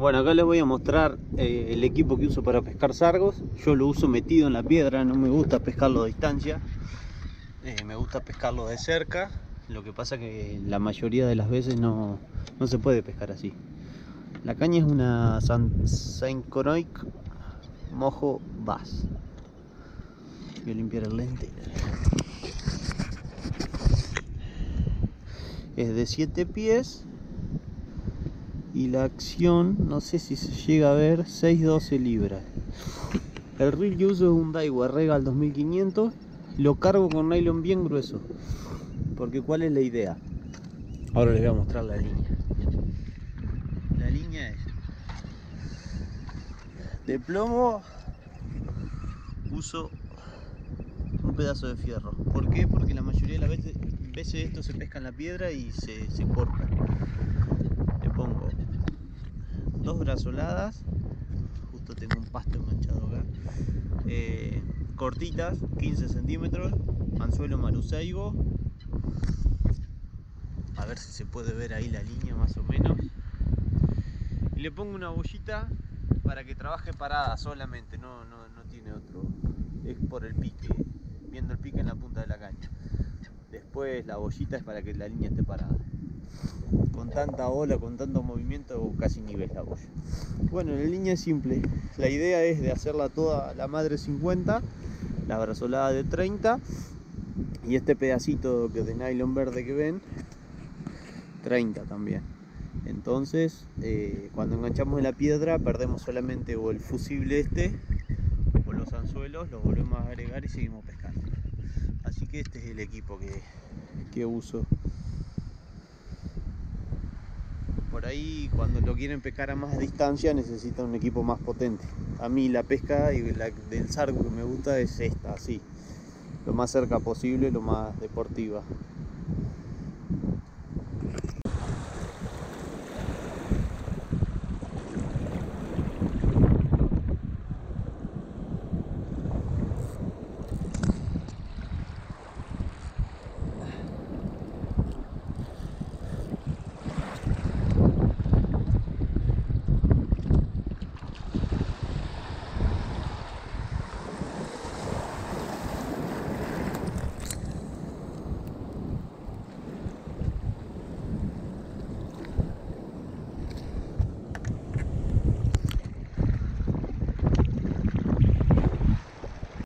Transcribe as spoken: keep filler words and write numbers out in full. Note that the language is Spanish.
Bueno, acá les voy a mostrar eh, el equipo que uso para pescar sargos. Yo lo uso metido en la piedra, no me gusta pescarlo a distancia, eh, me gusta pescarlo de cerca. Lo que pasa que la mayoría de las veces no, no se puede pescar así. La caña es una Saint-Croix Mojo Bass. Voy a limpiar el lente. Es de siete pies y la acción, no sé si se llega a ver, seis doce libras. El reel que uso es un Daiwa Regal dos mil quinientos. Lo cargo con nylon bien grueso, porque cuál es la idea. Ahora les voy a mostrar la línea. La línea es de plomo, uso un pedazo de fierro. ¿Por qué? Porque la mayoría de las veces, veces esto se pesca en la piedra y se, se corta. Le pongo dos brazoladas, justo tengo un pasto enganchado acá, eh, cortitas, quince centímetros, anzuelo maruseigo. A ver si se puede ver ahí la línea más o menos. Y le pongo una bollita para que trabaje parada solamente, no, no, no tiene otro. Es por el pique, viendo el pique en la punta de la caña. Después la bollita es para que la línea esté parada. Con tanta ola, con tanto movimiento, casi ni ves la boya. Bueno, la línea es simple. La idea es de hacerla toda la madre cincuenta, la brazolada de treinta y este pedacito de nylon verde que ven, treinta también. Entonces, eh, cuando enganchamos en la piedra perdemos solamente o el fusible este o los anzuelos, los volvemos a agregar y seguimos pescando. Así que este es el equipo que, que uso. Por ahí, cuando lo quieren pescar a más distancia, necesitan un equipo más potente. A mí la pesca y la del sargo que me gusta es esta, así, lo más cerca posible, lo más deportiva.